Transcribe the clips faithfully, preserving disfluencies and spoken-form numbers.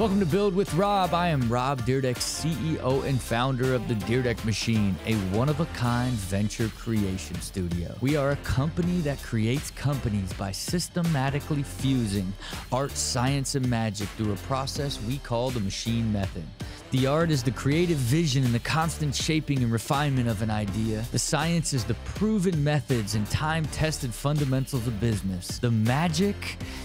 Welcome to Build With Rob. I am Rob Dyrdek, C E O and founder of The Dyrdek Machine, a one-of-a-kind venture creation studio. We are a company that creates companies by systematically fusing art, science, and magic through a process we call the Machine Method. The art is the creative vision and the constant shaping and refinement of an idea. The science is the proven methods and time-tested fundamentals of business. The magic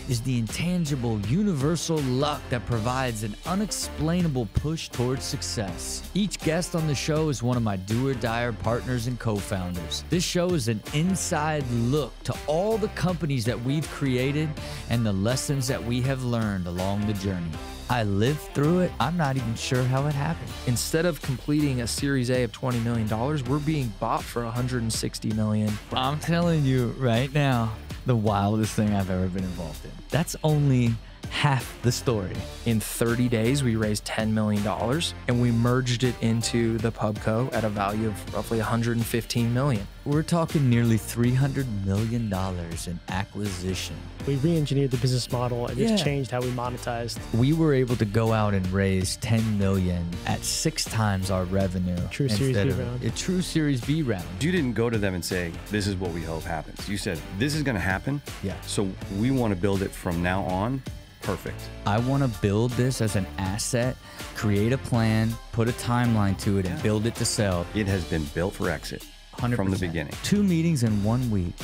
is the intangible, universal luck that provides an unexplainable push towards success. Each guest on the show is one of my Do-or-Dier partners and co-founders. This show is an inside look to all the companies that we've created and the lessons that we have learned along the journey. I lived through it. I'm not even sure how it happened. Instead of completing a Series A of twenty million dollars, we're being bought for one hundred sixty million dollars. I'm telling you right now, the wildest thing I've ever been involved in. That's only half the story. In thirty days, we raised ten million dollars and we merged it into the PubCo at a value of roughly one hundred fifteen million dollars. We're talking nearly three hundred million dollars in acquisition. We re-engineered the business model and yeah. It's changed how we monetized. We were able to go out and raise ten million dollars at six times our revenue. True Series B round. A true Series B round. You didn't go to them and say, this is what we hope happens. You said, this is gonna happen. Yeah. So we wanna build it from now on. Perfect. I want to build this as an asset, create a plan, put a timeline to it, and build it to sell. It has been built for exit one hundred percent. From the beginning. Two meetings in one week,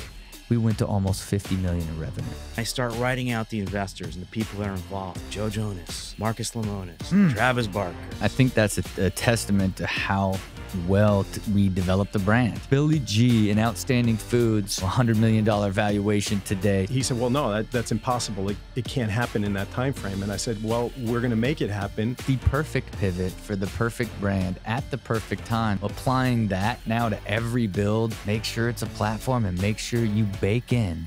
we went to almost fifty million dollars in revenue. I start writing out the investors and the people that are involved. Joe Jonas, Marcus Lemonis, mm. Travis Barker. I think that's a, a testament to how well we developed the brand. Billy G and Outstanding Foods, one hundred million dollar valuation today. He said, well, no, that, that's impossible. It, it can't happen in that time frame. And I said, well, we're going to make it happen. The perfect pivot for the perfect brand at the perfect time. Applying that now to every build, make sure it's a platform and make sure you bake in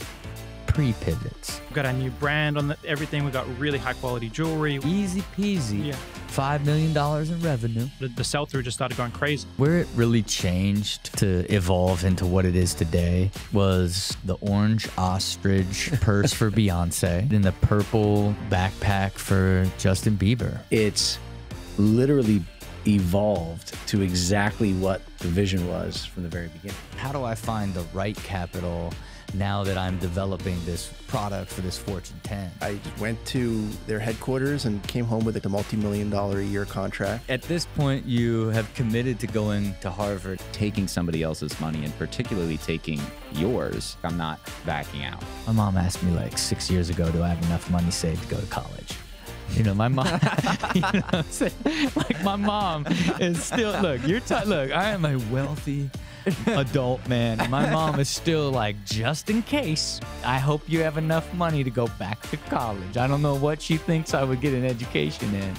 pre-pivots. We've got our new brand on the, everything. We've got really high quality jewelry. Easy peasy. Yeah. five million dollars in revenue. The, the sell-through just started going crazy. Where it really changed to evolve into what it is today was the orange ostrich purse for Beyonce and the purple backpack for Justin Bieber. It's literally evolved to exactly what the vision was from the very beginning. How do I find the right capital now that I'm developing this product for this Fortune ten? I went to their headquarters and came home with a multi-million dollar a year contract. At this point, you have committed to going to Harvard. Taking somebody else's money and particularly taking yours, I'm not backing out. My mom asked me like six years ago, do I have enough money saved to go to college? You know, my mom, you know what I'm saying? Like my mom is still, look, you're look, I am a wealthy adult man. My mom is still like, just in case, I hope you have enough money to go back to college. I don't know what she thinks I would get an education in.